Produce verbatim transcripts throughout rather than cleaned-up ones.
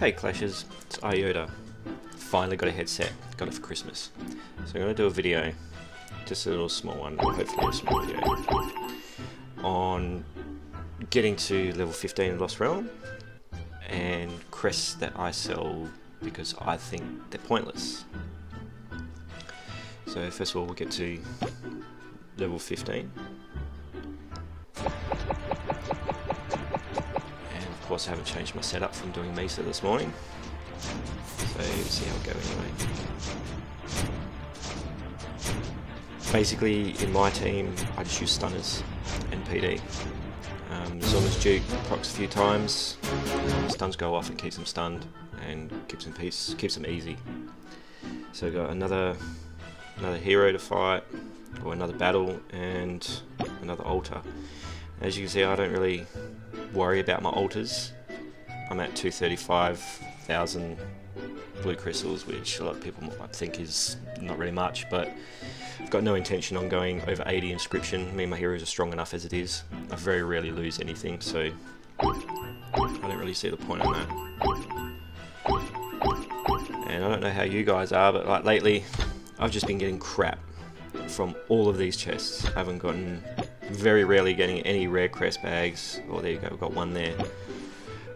Hey Clashes, it's IOTA. Finally got a headset, got it for Christmas. So I'm going to do a video, just a little small one, hopefully a small video, on getting to level fifteen of Lost Realm, and crests that I sell because I think they're pointless. So first of all we'll get to level fifteen. Of course I haven't changed my setup from doing MESA this morning, so we'll see how it goes anyway. Basically in my team I just use stunners and P D. Um, Zomas Duke procs a few times, stuns go off and keeps them stunned and keeps them peace, keeps them easy. So we've got another another hero to fight, or another battle, and another altar. As you can see I don't really worry about my altars. I'm at two hundred thirty-five thousand blue crystals, which a lot of people might think is not really much, but I've got no intention on going over eighty inscription. Me and my heroes are strong enough as it is. I very rarely lose anything, so I don't really see the point on that. And I don't know how you guys are, but like lately I've just been getting crap from all of these chests. I haven't gotten very rarely getting any rare crest bags. Oh, there you go, we've got one there.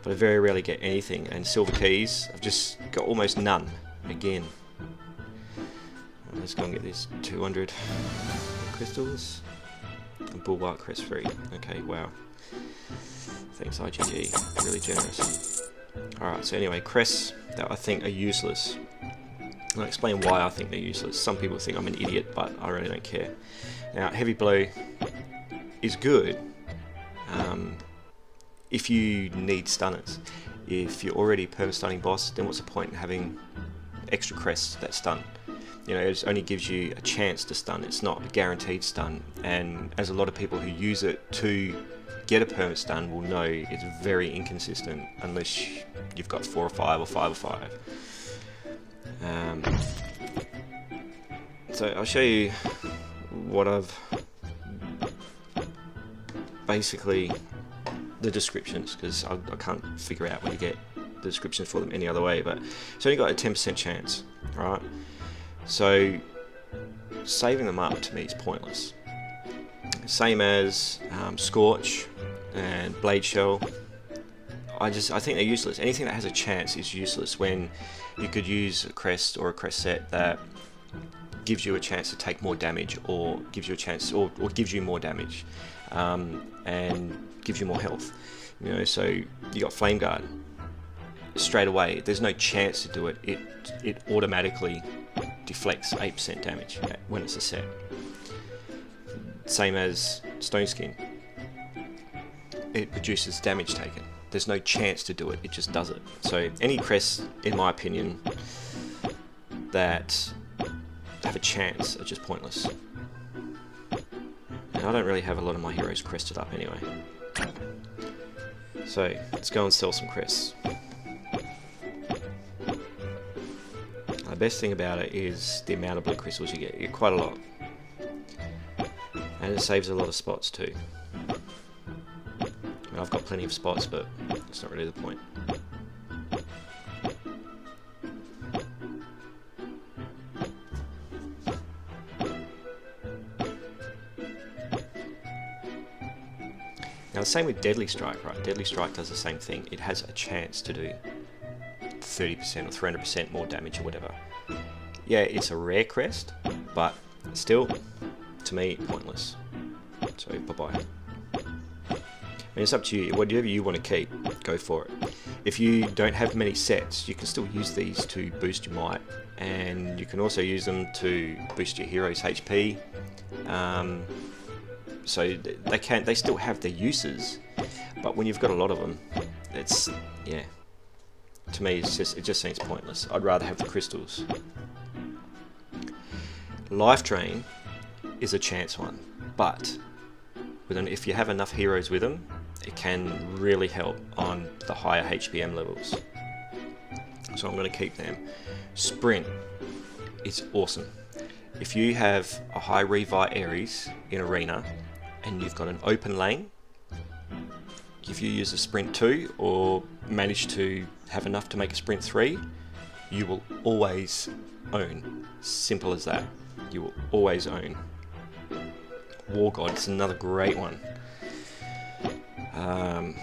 But I very rarely get anything. And silver keys, I've just got almost none. Again. Let's go and get these two hundred crystals. And Bulwark crest three. Okay, wow. Thanks, I G G. Really generous. Alright, so anyway, crests that I think are useless. And I'll explain why I think they're useless. Some people think I'm an idiot, but I really don't care. Now, heavy blow is good um, if you need stunners. If you're already perma-stunning boss, then what's the point in having extra crests that stun? You know, it only gives you a chance to stun, it's not a guaranteed stun, and as a lot of people who use it to get a perma-stun will know, it's very inconsistent unless you've got four or five or five or five. Um, so I'll show you what I've basically the descriptions, because I, I can't figure out where to get the descriptions for them any other way, but it's only got a ten percent chance, right? So saving them up to me is pointless. Same as um, Scorch and Blade Shell. I just I think they're useless. Anything that has a chance is useless when you could use a crest or a crest set that gives you a chance to take more damage, or gives you a chance, or, or gives you more damage, um, and gives you more health. You know, so you got Flame Guard straight away. There's no chance to do it. It it automatically deflects eight percent damage when it's a set. Same as Stone Skin. It reduces damage taken. There's no chance to do it. It just does it. So any crest, in my opinion, that have a chance are just pointless. And I don't really have a lot of my heroes crested up anyway. So let's go and sell some crests. The best thing about it is the amount of blue crystals you get. You get quite a lot. And it saves a lot of spots too. And I've got plenty of spots, but that's not really the point. Now the same with Deadly Strike, right? Deadly Strike does the same thing. It has a chance to do thirty percent or three hundred percent more damage or whatever. Yeah, it's a rare crest, but still, to me, pointless. So, bye-bye. I mean, it's up to you. Whatever you want to keep, go for it. If you don't have many sets, you can still use these to boost your might, and you can also use them to boost your hero's H P. Um, So they can, they still have their uses, but when you've got a lot of them, it's yeah. To me, it's just it just seems pointless. I'd rather have the crystals. Life Drain is a chance one, but with an, if you have enough heroes with them, it can really help on the higher H B M levels. So I'm going to keep them. Sprint is awesome. If you have a high revi Ares in arena, and you've got an open lane, if you use a sprint two or manage to have enough to make a sprint three, you will always own. Simple as that. You will always own. War God is another great one. Um,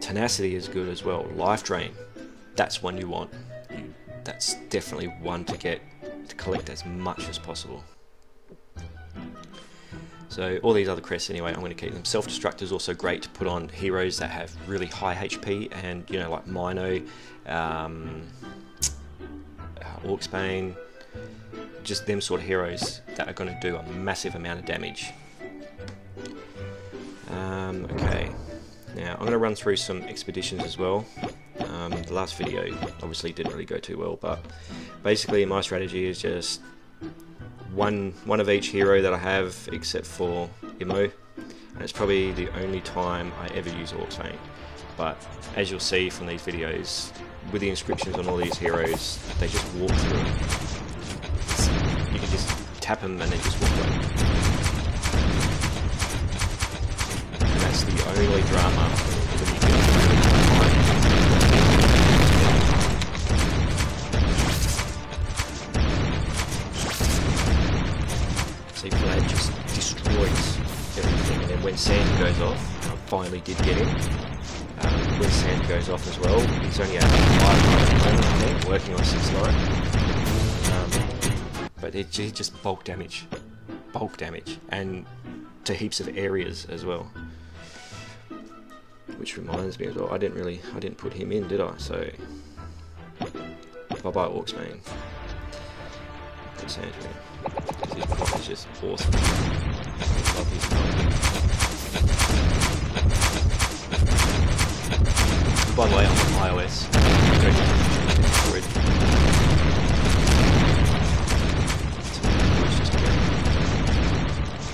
tenacity is good as well. Life Drain, that's one you want. You, that's definitely one to get, to collect as much as possible. So all these other crests anyway, I'm going to keep them. Self-destruct is also great to put on heroes that have really high H P, and you know, like Mino, um, Orcsbane, just them sort of heroes that are going to do a massive amount of damage. Um, okay, now I'm going to run through some expeditions as well. Um, the last video obviously didn't really go too well, but basically my strategy is just one one of each hero that I have, except for Imo, and it's probably the only time I ever use Orcsbane. But as you'll see from these videos, with the inscriptions on all these heroes, they just walk through. You can just tap them and they just walk away. And that's the only drama that you can find. See, Vlad just destroys everything, and then when sand goes off, I finally did get him. Um, when sand goes off as well, he's only at five nine, working on six nine, um, but it, it just bulk damage, bulk damage, and to heaps of areas as well. Which reminds me as well, I didn't really, I didn't put him in, did I? So bye bye Orcsbane. Put sand in, because his prop is just awesome. I love his prop. By the way, I'm on iOS.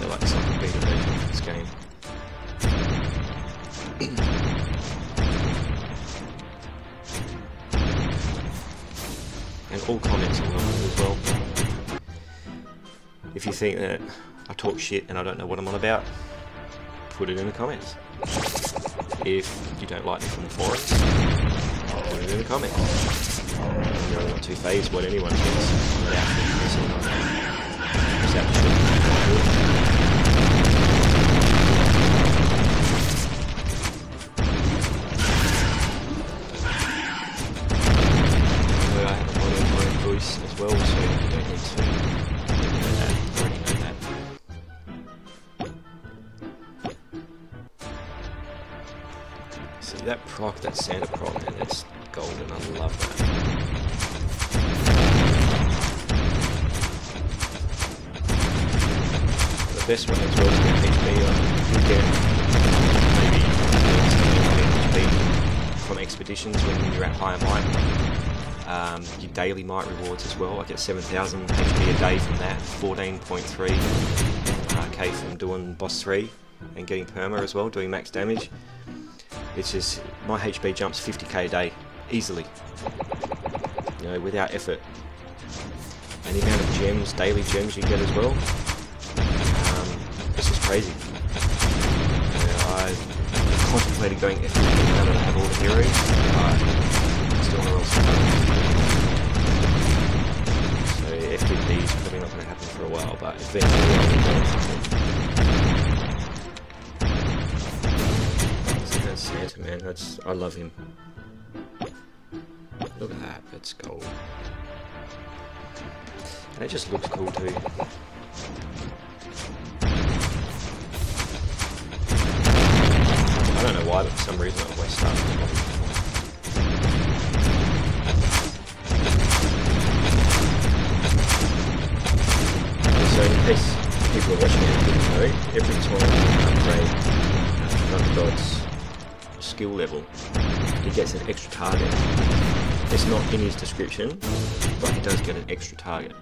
They're like some beta version of this game. And all comments are welcome as well. If you think that I talk shit and I don't know what I'm on about, put it in the comments. If you don't like me from the forums, I'll put it in the comments. You know, I'm not too phased what anyone thinks without thinking this or not. Just have to shoot them. Although I have a lot of my own voice as well, so you don't need to know that. You already know that. That proc, that Santa proc, and it's golden, I love that. The best one as well is going to H B on again. Maybe H B from expeditions when you're at higher might. Um, your daily might rewards as well. I get seven thousand H B a day from that, fourteen point three K from doing boss three and getting perma as well, doing max damage. It's just, my H B jumps fifty K a day, easily, you know, without effort. And the amount of gems, daily gems you get as well, um, it's just crazy. You know, I contemplated going F P V now that I have all the heroes, but I still want to roll some money. So F P V is probably not going to happen for a while, but eventually I'll be doing something. Santa, man, that's, I love him. Look at that, that's gold. And it just looks cool too. I don't know why, but for some reason I'm Westar. So in case people are watching it didn't know, every time you upgrade another god's skill level, he gets an extra target. It's not in his description, but he does get an extra target.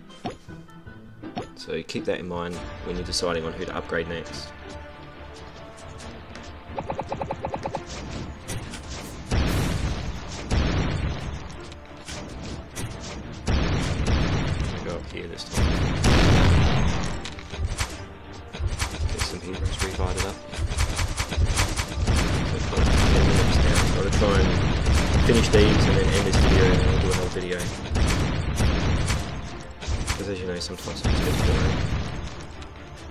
So keep that in mind when you're deciding on who to upgrade next. I'm gonna go up here this time. Get some heroes revived up. Thank you. finish these and then end this video and then we'll do another video. Because as you know, sometimes it's a bit boring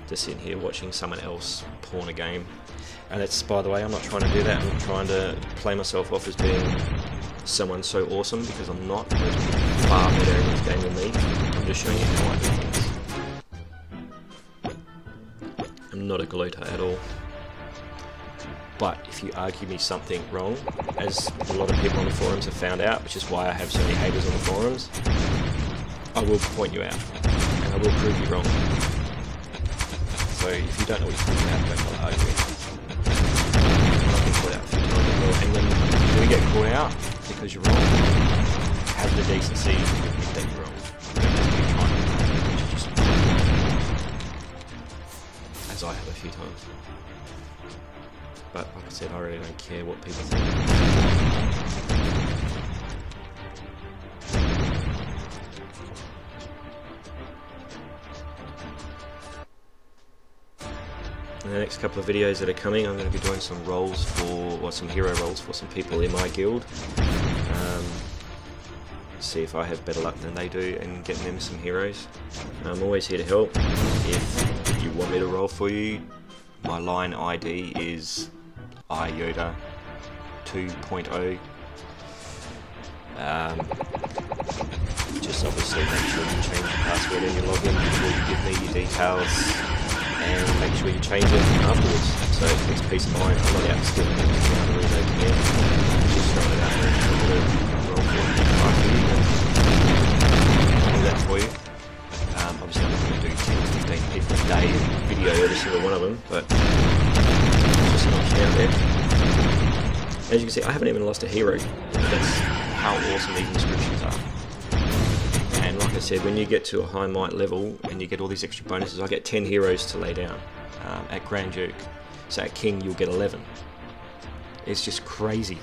just sitting here watching someone else pawn a game. And that's, by the way, I'm not trying to do that. I'm trying to play myself off as being someone so awesome, because I'm not. There's far better in this game than me. I'm just showing you how I do things. I'm not a gloater at all. But if you argue me something wrong, as a lot of people on the forums have found out, which is why I have so many haters on the forums, I will point you out, and I will prove you wrong. So if you don't know what you're talking about, don't bother arguing. I've been caught out a few times as well, and when you do get caught out because you're wrong, have the decency that you're wrong. Don't just be trying to just wrong. As I have a few times. But like I said, I really don't care what people think. In the next couple of videos that are coming, I'm going to be doing some roles for, or some hero roles for some people in my guild. Um, see if I have better luck than they do in getting them some heroes. I'm always here to help. If you want me to roll for you, my line I D is I O T A two point oh. Um, just obviously make sure you change the password in your login before you give me your details, and make sure you change it afterwards. So it's peace of mind. I'm not out stealing anything out of the reason I can. Just throw it out there and I'm going to roll for it after you, and do that for you. Um, obviously I'm not going to do ten to fifteen people a day video every single one of them, but it's just an option out there. As you can see, I haven't even lost a hero. That's how awesome these inscriptions are. And like I said, when you get to a high might level and you get all these extra bonuses, I get ten heroes to lay down um, at Grand Duke. So at King you'll get eleven. It's just crazy.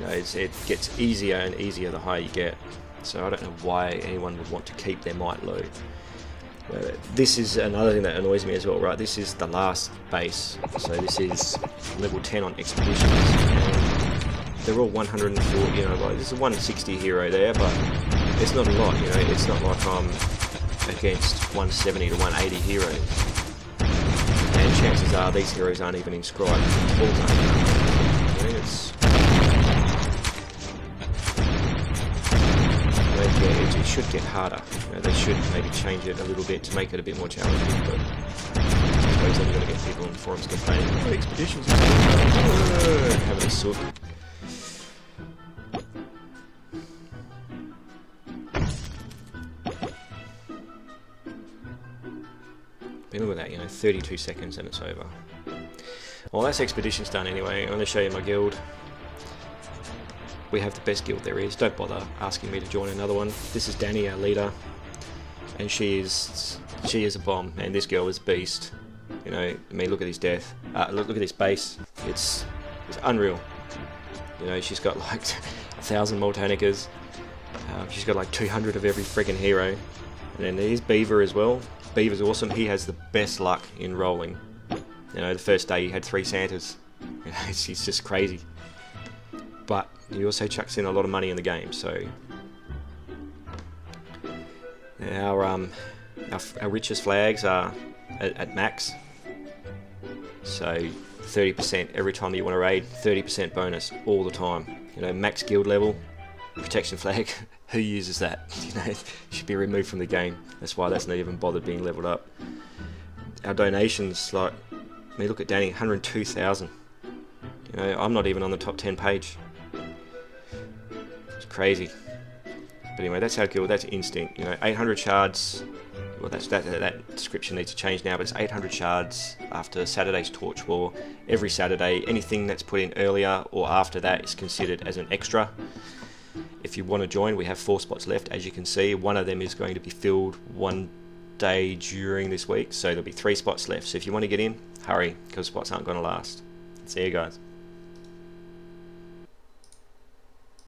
You know, it's, it gets easier and easier the higher you get. So I don't know why anyone would want to keep their might low. Uh, this is another thing that annoys me as well, right? This is the last base, so this is level ten on expeditions. And they're all one hundred and forty, you know, like there's a one sixty hero there, but it's not a lot, you know, it's not like I'm against one seventy to one eighty heroes. And chances are these heroes aren't even inscribed, all aren't, you know, it's... Yeah, it should get harder. You know, they should maybe change it a little bit to make it a bit more challenging, but I suppose I'm going to get people on the forums complaining, oh, expeditions is oh, having a sook. Been with that, you know, thirty-two seconds and it's over. Well, that's expeditions done anyway. I'm going to show you my guild. We have the best guild there is. Don't bother asking me to join another one. This is Danny, our leader, and she is she is a bomb, and this girl is a beast. You know, I mean, look at his death. Uh, look, look at his base. It's it's unreal. You know, she's got like a thousand Multanicas. Um, she's got like two hundred of every friggin' hero, and then there's Beaver as well. Beaver's awesome. He has the best luck in rolling. You know, the first day he had three Santas. You know, she's just crazy. But he also chucks in a lot of money in the game, so our um our, our richest flags are at, at max, so thirty percent every time that you want to raid, thirty percent bonus all the time. You know, max guild level protection flag. Who uses that? You know, it should be removed from the game. That's why that's not even bothered being leveled up. Our donations, like, I mean, look at Danny, one hundred and two thousand. You know, I'm not even on the top ten page. It's crazy. But anyway, that's our guild. That's Instinct. You know, eight hundred shards. Well, that's, that, that description needs to change now, but it's eight hundred shards after Saturday's Torch War. Every Saturday, anything that's put in earlier or after that is considered as an extra. If you want to join, we have four spots left, as you can see. One of them is going to be filled one day during this week, so there'll be three spots left. So if you want to get in, hurry, because spots aren't going to last. See you guys.